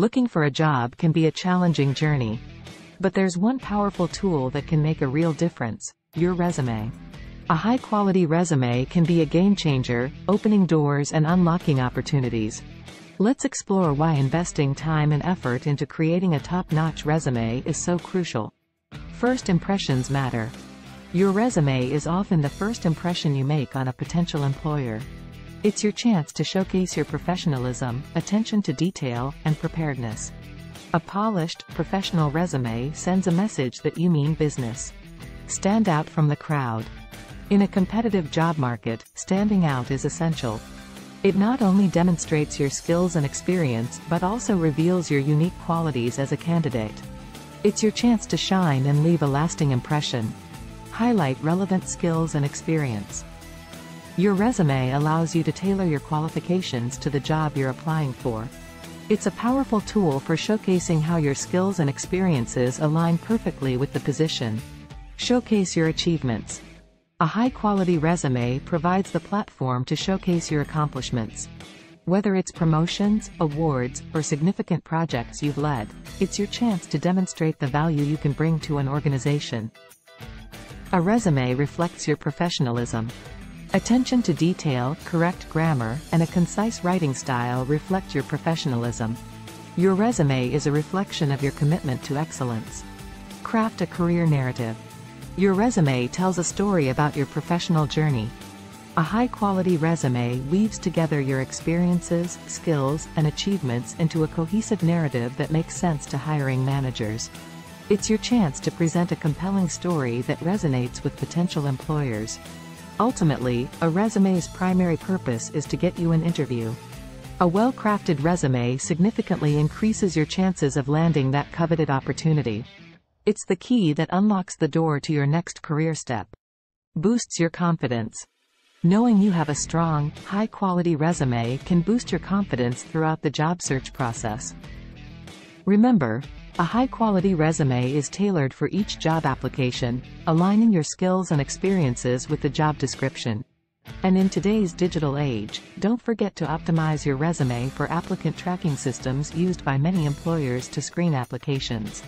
Looking for a job can be a challenging journey. But there's one powerful tool that can make a real difference: your resume. A high-quality resume can be a game-changer, opening doors and unlocking opportunities. Let's explore why investing time and effort into creating a top-notch resume is so crucial. First impressions matter. Your resume is often the first impression you make on a potential employer. It's your chance to showcase your professionalism, attention to detail, and preparedness. A polished, professional resume sends a message that you mean business. Stand out from the crowd. In a competitive job market, standing out is essential. It not only demonstrates your skills and experience, but also reveals your unique qualities as a candidate. It's your chance to shine and leave a lasting impression. Highlight relevant skills and experience. Your resume allows you to tailor your qualifications to the job you're applying for. It's a powerful tool for showcasing how your skills and experiences align perfectly with the position. Showcase your achievements. A high-quality resume provides the platform to showcase your accomplishments. Whether it's promotions, awards, or significant projects you've led, it's your chance to demonstrate the value you can bring to an organization. A resume reflects your professionalism. Attention to detail, correct grammar, and a concise writing style reflect your professionalism. Your resume is a reflection of your commitment to excellence. Craft a career narrative. Your resume tells a story about your professional journey. A high-quality resume weaves together your experiences, skills, and achievements into a cohesive narrative that makes sense to hiring managers. It's your chance to present a compelling story that resonates with potential employers. Ultimately, a resume's primary purpose is to get you an interview. A well-crafted resume significantly increases your chances of landing that coveted opportunity. It's the key that unlocks the door to your next career step. Boosts your confidence. Knowing you have a strong, high-quality resume can boost your confidence throughout the job search process. Remember, a high-quality resume is tailored for each job application, aligning your skills and experiences with the job description. And in today's digital age, don't forget to optimize your resume for applicant tracking systems used by many employers to screen applications.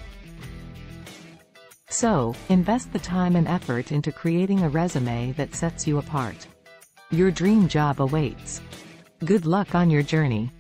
So, invest the time and effort into creating a resume that sets you apart. Your dream job awaits. Good luck on your journey.